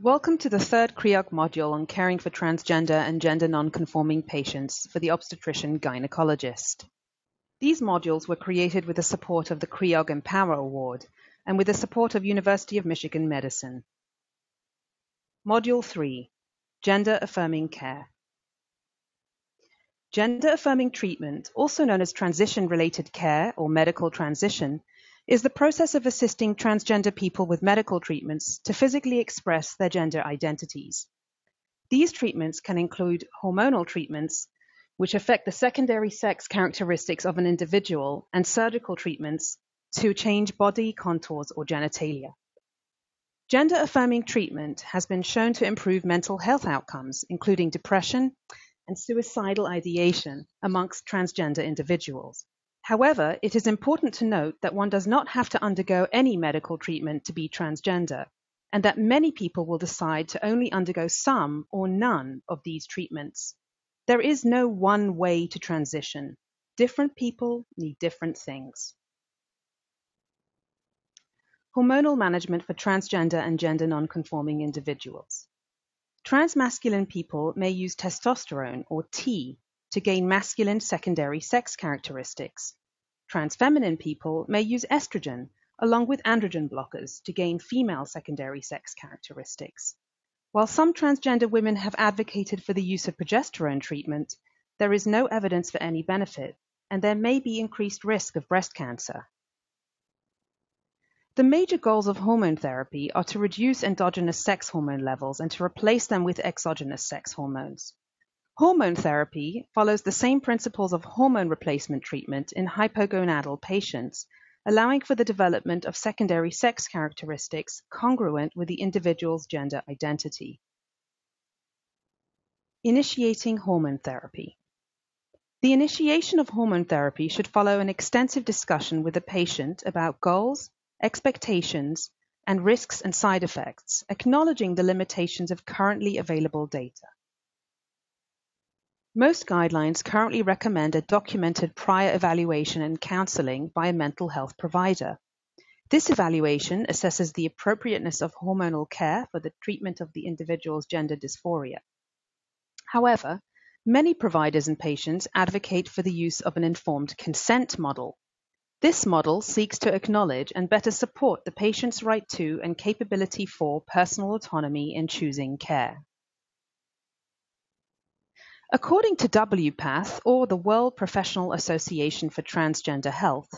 Welcome to the third CREOG module on caring for transgender and gender non-conforming patients for the obstetrician gynecologist. These modules were created with the support of the CREOG Empower Award and with the support of University of Michigan Medicine. Module 3, Gender Affirming Care. Gender affirming treatment, also known as transition-related care or medical transition, is the process of assisting transgender people with medical treatments to physically express their gender identities. These treatments can include hormonal treatments, which affect the secondary sex characteristics of an individual, and surgical treatments to change body contours or genitalia. Gender-affirming treatment has been shown to improve mental health outcomes, including depression and suicidal ideation amongst transgender individuals. However, it is important to note that one does not have to undergo any medical treatment to be transgender, and that many people will decide to only undergo some or none of these treatments. There is no one way to transition. Different people need different things. Hormonal management for transgender and gender non-conforming individuals. Transmasculine people may use testosterone, or T, to gain masculine secondary sex characteristics. Transfeminine people may use estrogen along with androgen blockers to gain female secondary sex characteristics. While some transgender women have advocated for the use of progesterone treatment, there is no evidence for any benefit, and there may be increased risk of breast cancer. The major goals of hormone therapy are to reduce endogenous sex hormone levels and to replace them with exogenous sex hormones. Hormone therapy follows the same principles of hormone replacement treatment in hypogonadal patients, allowing for the development of secondary sex characteristics congruent with the individual's gender identity. Initiating hormone therapy. The initiation of hormone therapy should follow an extensive discussion with the patient about goals, expectations, and risks and side effects, acknowledging the limitations of currently available data. Most guidelines currently recommend a documented prior evaluation and counseling by a mental health provider. This evaluation assesses the appropriateness of hormonal care for the treatment of the individual's gender dysphoria. However, many providers and patients advocate for the use of an informed consent model. This model seeks to acknowledge and better support the patient's right to and capability for personal autonomy in choosing care. According to WPATH, or the World Professional Association for Transgender Health,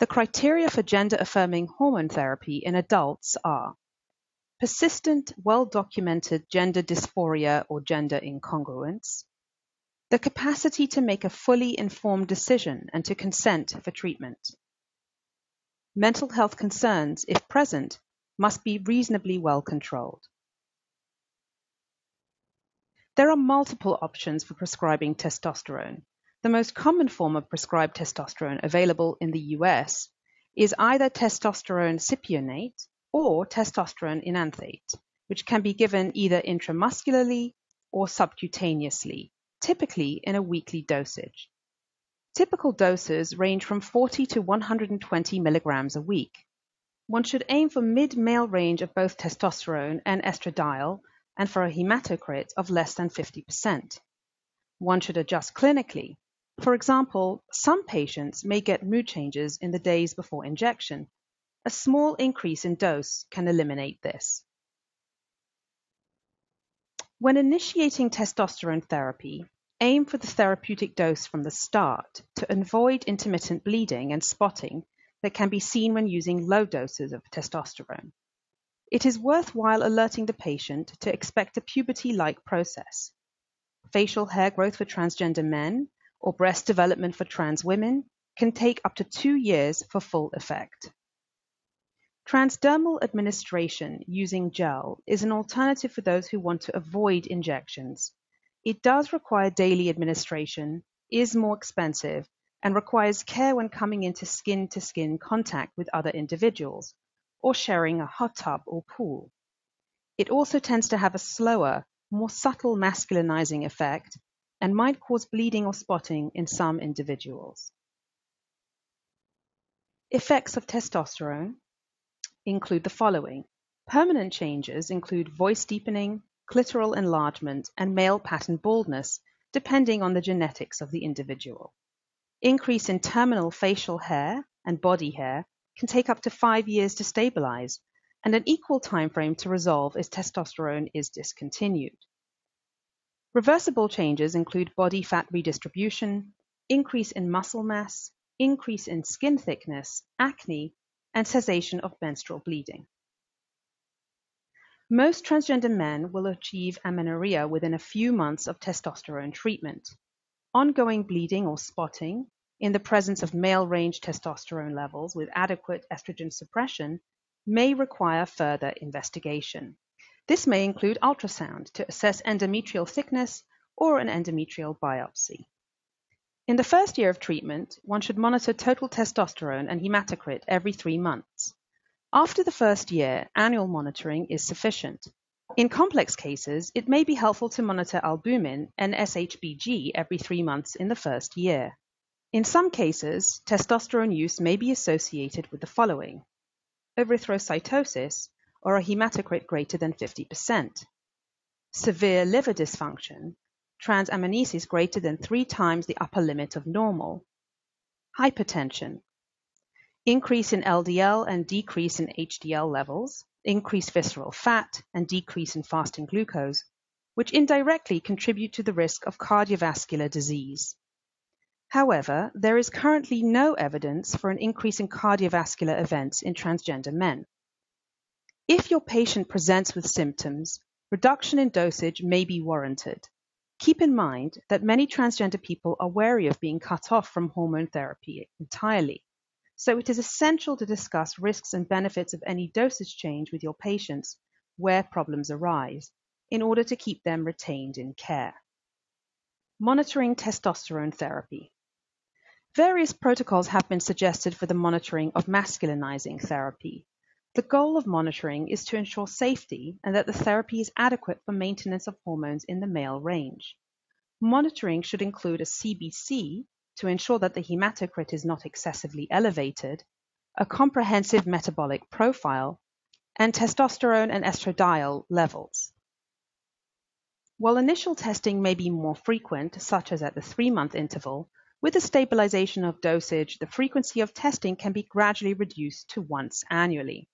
the criteria for gender-affirming hormone therapy in adults are persistent, well-documented gender dysphoria or gender incongruence, the capacity to make a fully informed decision and to consent for treatment. Mental health concerns, if present, must be reasonably well controlled. There are multiple options for prescribing testosterone. The most common form of prescribed testosterone available in the US is either testosterone cypionate or testosterone enanthate, which can be given either intramuscularly or subcutaneously, typically in a weekly dosage. Typical doses range from 40 to 120 milligrams a week. One should aim for mid-male range of both testosterone and estradiol, and for a hematocrit of less than 50%. One should adjust clinically. For example, some patients may get mood changes in the days before injection. A small increase in dose can eliminate this. When initiating testosterone therapy, aim for the therapeutic dose from the start to avoid intermittent bleeding and spotting that can be seen when using low doses of testosterone. It is worthwhile alerting the patient to expect a puberty-like process. Facial hair growth for transgender men or breast development for trans women can take up to 2 years for full effect. Transdermal administration using gel is an alternative for those who want to avoid injections. It does require daily administration, is more expensive, and requires care when coming into skin-to-skin contact with other individuals, or sharing a hot tub or pool. It also tends to have a slower, more subtle masculinizing effect and might cause bleeding or spotting in some individuals. Effects of testosterone include the following: Permanent changes include voice deepening, clitoral enlargement, and male pattern baldness, depending on the genetics of the individual. Increase in terminal facial hair and body hair can take up to 5 years to stabilize, and an equal time frame to resolve if testosterone is discontinued. Reversible changes include body fat redistribution, increase in muscle mass, increase in skin thickness, acne, and cessation of menstrual bleeding. Most transgender men will achieve amenorrhea within a few months of testosterone treatment. Ongoing bleeding or spotting in the presence of male range testosterone levels with adequate estrogen suppression may require further investigation. This may include ultrasound to assess endometrial thickness or an endometrial biopsy. In the first year of treatment, one should monitor total testosterone and hematocrit every 3 months. After the first year, annual monitoring is sufficient. In complex cases, it may be helpful to monitor albumin and SHBG every 3 months in the first year. In some cases, testosterone use may be associated with the following: erythrocytosis, or a hematocrit greater than 50%, severe liver dysfunction, transaminases greater than 3 times the upper limit of normal, hypertension, increase in LDL and decrease in HDL levels, increased visceral fat, and decrease in fasting glucose, which indirectly contribute to the risk of cardiovascular disease. However, there is currently no evidence for an increase in cardiovascular events in transgender men. If your patient presents with symptoms, reduction in dosage may be warranted. Keep in mind that many transgender people are wary of being cut off from hormone therapy entirely. So it is essential to discuss risks and benefits of any dosage change with your patients where problems arise in order to keep them retained in care. Monitoring testosterone therapy. Various protocols have been suggested for the monitoring of masculinizing therapy. The goal of monitoring is to ensure safety and that the therapy is adequate for maintenance of hormones in the male range. Monitoring should include a CBC, to ensure that the hematocrit is not excessively elevated, a comprehensive metabolic profile, and testosterone and estradiol levels. While initial testing may be more frequent, such as at the 3-month interval, with the stabilization of dosage, the frequency of testing can be gradually reduced to once annually.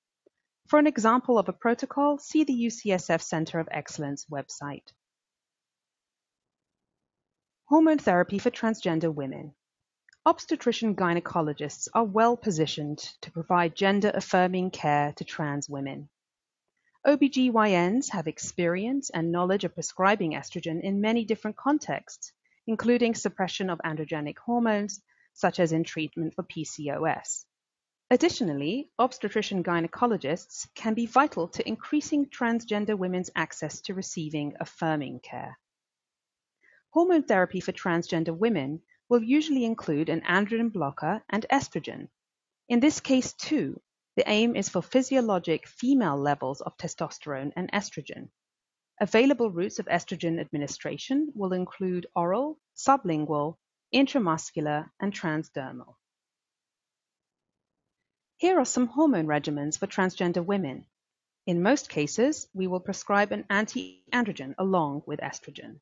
For an example of a protocol, see the UCSF Center of Excellence website. Hormone therapy for transgender women. Obstetrician gynecologists are well positioned to provide gender-affirming care to trans women. OBGYNs have experience and knowledge of prescribing estrogen in many different contexts, including suppression of androgenic hormones, such as in treatment for PCOS. Additionally, obstetrician gynecologists can be vital to increasing transgender women's access to receiving affirming care. Hormone therapy for transgender women will usually include an androgen blocker and estrogen. In this case, too, the aim is for physiologic female levels of testosterone and estrogen. Available routes of estrogen administration will include oral, sublingual, intramuscular, and transdermal. Here are some hormone regimens for transgender women. In most cases, we will prescribe an anti-androgen along with estrogen.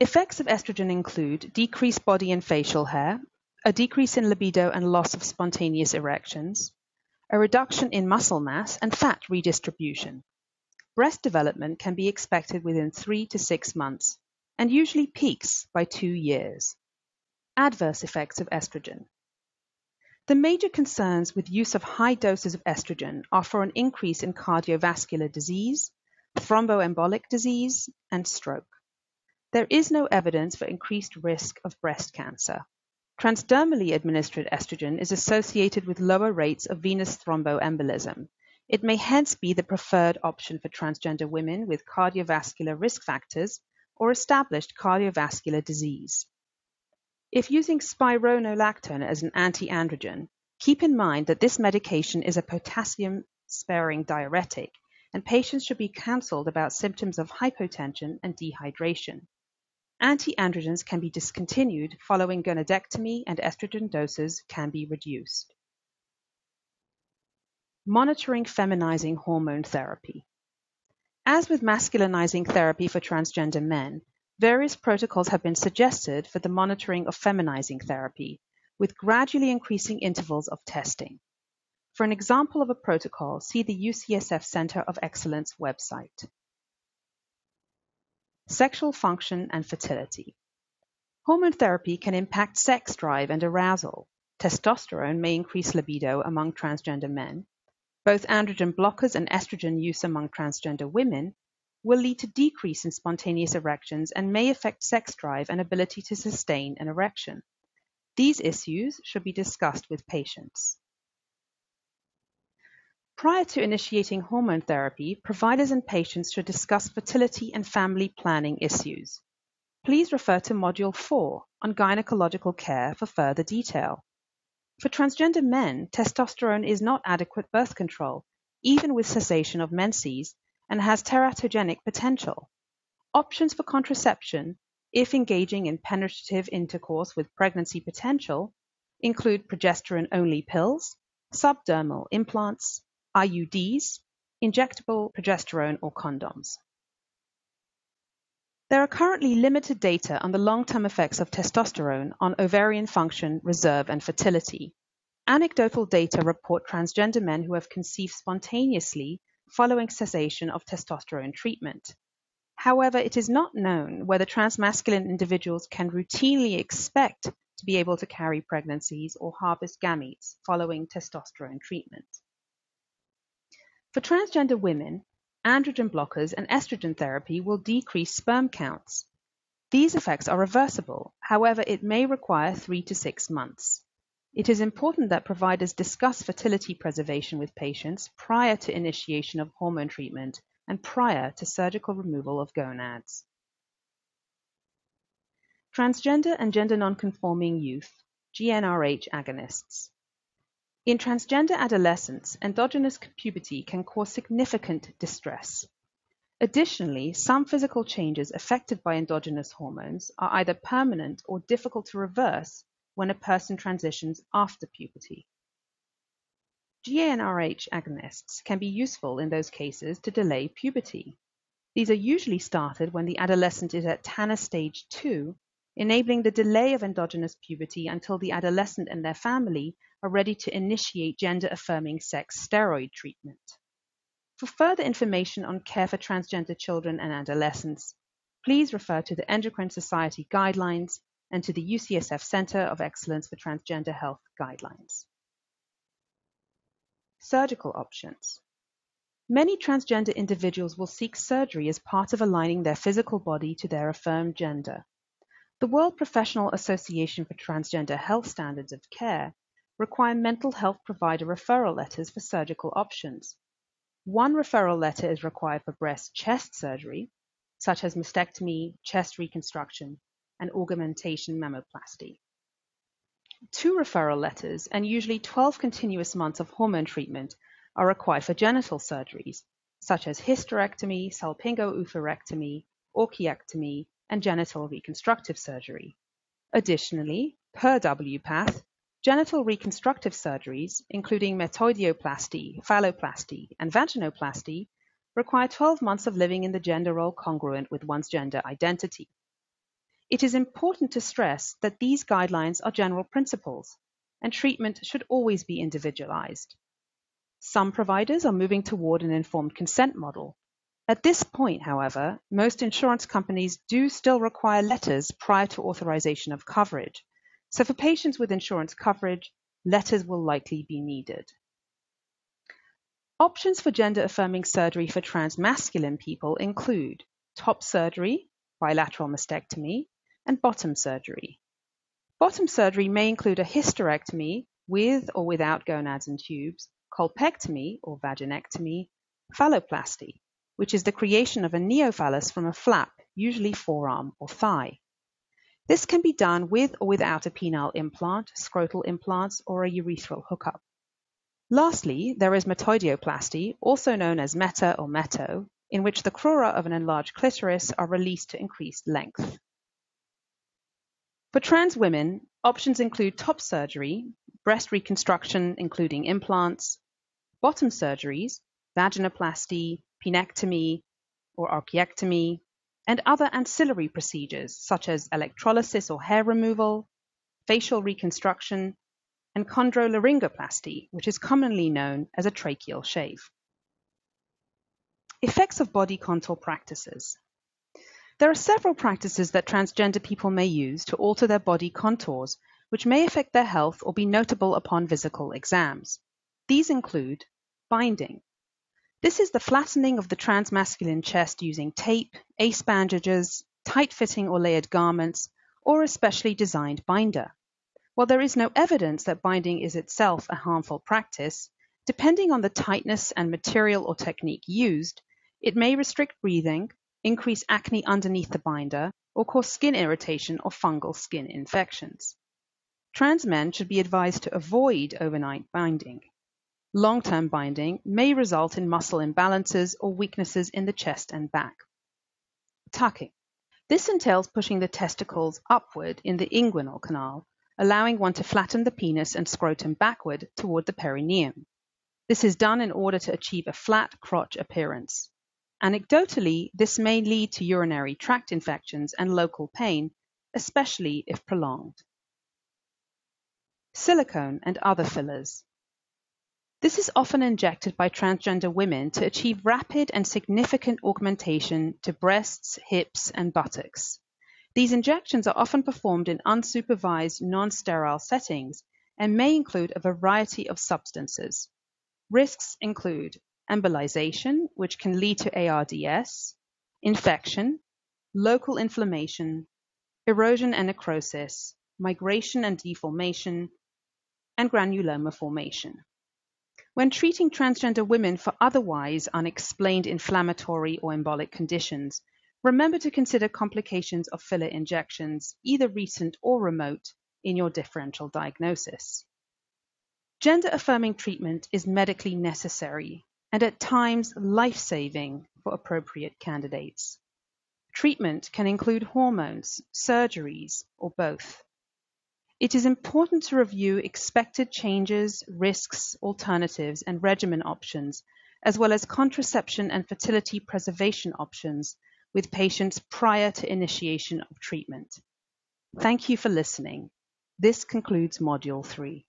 Effects of estrogen include decreased body and facial hair, a decrease in libido and loss of spontaneous erections, a reduction in muscle mass and fat redistribution. Breast development can be expected within 3 to 6 months and usually peaks by 2 years. Adverse effects of estrogen. The major concerns with use of high doses of estrogen are for an increase in cardiovascular disease, thromboembolic disease, and stroke. There is no evidence for increased risk of breast cancer. Transdermally administered estrogen is associated with lower rates of venous thromboembolism. It may hence be the preferred option for transgender women with cardiovascular risk factors or established cardiovascular disease. If using spironolactone as an anti-androgen, keep in mind that this medication is a potassium-sparing diuretic, and patients should be counseled about symptoms of hypotension and dehydration. Anti-androgens can be discontinued following gonadectomy, and estrogen doses can be reduced. monitoring feminizing hormone therapy. As with masculinizing therapy for transgender men, various protocols have been suggested for the monitoring of feminizing therapy, with gradually increasing intervals of testing. For an example of a protocol, see the UCSF Center of Excellence website. Sexual function and fertility. Hormone therapy can impact sex drive and arousal. Testosterone may increase libido among transgender men. Both androgen blockers and estrogen use among transgender women will lead to decrease in spontaneous erections and may affect sex drive and ability to sustain an erection. These issues should be discussed with patients. Prior to initiating hormone therapy, providers and patients should discuss fertility and family planning issues. Please refer to Module 4 on gynecological care for further detail. For transgender men, testosterone is not adequate birth control, even with cessation of menses, and has teratogenic potential. Options for contraception, if engaging in penetrative intercourse with pregnancy potential, include progesterone-only pills, subdermal implants, IUDs, injectable progesterone, or condoms. There are currently limited data on the long-term effects of testosterone on ovarian function, reserve, and fertility. Anecdotal data report transgender men who have conceived spontaneously following cessation of testosterone treatment. However, it is not known whether transmasculine individuals can routinely expect to be able to carry pregnancies or harvest gametes following testosterone treatment. For transgender women, androgen blockers and estrogen therapy will decrease sperm counts. These effects are reversible, however, it may require 3 to 6 months. It is important that providers discuss fertility preservation with patients prior to initiation of hormone treatment and prior to surgical removal of gonads. Transgender and gender nonconforming youth, GnRH agonists. In transgender adolescents, endogenous puberty can cause significant distress. Additionally, some physical changes affected by endogenous hormones are either permanent or difficult to reverse when a person transitions after puberty. GnRH agonists can be useful in those cases to delay puberty. These are usually started when the adolescent is at Tanner stage 2, enabling the delay of endogenous puberty until the adolescent and their family are ready to initiate gender-affirming sex steroid treatment. For further information on care for transgender children and adolescents, please refer to the Endocrine Society guidelines and to the UCSF Center of Excellence for Transgender Health guidelines. Surgical options. Many transgender individuals will seek surgery as part of aligning their physical body to their affirmed gender. The World Professional Association for Transgender Health Standards of Care require mental health provider referral letters for surgical options. One referral letter is required for breast-chest surgery, such as mastectomy, chest reconstruction, and augmentation mammoplasty. 2 referral letters and usually 12 continuous months of hormone treatment are required for genital surgeries, such as hysterectomy, salpingo-oophorectomy, orchiectomy, and genital reconstructive surgery. Additionally, per WPATH, genital reconstructive surgeries, including metoidioplasty, phalloplasty, and vaginoplasty, require 12 months of living in the gender role congruent with one's gender identity. It is important to stress that these guidelines are general principles, and treatment should always be individualized. Some providers are moving toward an informed consent model. At this point, however, most insurance companies do still require letters prior to authorization of coverage. So for patients with insurance coverage, letters will likely be needed. Options for gender-affirming surgery for transmasculine people include top surgery, bilateral mastectomy, and bottom surgery. Bottom surgery may include a hysterectomy with or without gonads and tubes, colpectomy or vaginectomy, phalloplasty, which is the creation of a neophallus from a flap, usually forearm or thigh. This can be done with or without a penile implant, scrotal implants, or a urethral hookup. Lastly, there is metoidioplasty, also known as meta or meto, in which the crura of an enlarged clitoris are released to increased length. For trans women, options include top surgery, breast reconstruction including implants, bottom surgeries, vaginoplasty, penectomy or orchiectomy, and other ancillary procedures such as electrolysis or hair removal, facial reconstruction, and chondrolaryngoplasty, which is commonly known as a tracheal shave. Effects of body contour practices. There are several practices that transgender people may use to alter their body contours, which may affect their health or be notable upon physical exams. These include binding. This is the flattening of the transmasculine chest using tape, ace bandages, tight-fitting or layered garments, or a specially designed binder. While there is no evidence that binding is itself a harmful practice, depending on the tightness and material or technique used, it may restrict breathing, increase acne underneath the binder, or cause skin irritation or fungal skin infections. Trans men should be advised to avoid overnight binding. Long-term binding may result in muscle imbalances or weaknesses in the chest and back. Tucking. This entails pushing the testicles upward in the inguinal canal, allowing one to flatten the penis and scrotum backward toward the perineum. This is done in order to achieve a flat crotch appearance. Anecdotally, this may lead to urinary tract infections and local pain, especially if prolonged. Silicone and other fillers. This is often injected by transgender women to achieve rapid and significant augmentation to breasts, hips, and buttocks. These injections are often performed in unsupervised, non-sterile settings and may include a variety of substances. Risks include embolization, which can lead to ARDS, infection, local inflammation, erosion and necrosis, migration and deformation, and granuloma formation. When treating transgender women for otherwise unexplained inflammatory or embolic conditions, remember to consider complications of filler injections, either recent or remote, in your differential diagnosis. Gender-affirming treatment is medically necessary and at times life-saving for appropriate candidates. Treatment can include hormones, surgeries, or both. It is important to review expected changes, risks, alternatives, and regimen options, as well as contraception and fertility preservation options with patients prior to initiation of treatment. Thank you for listening. This concludes Module 3.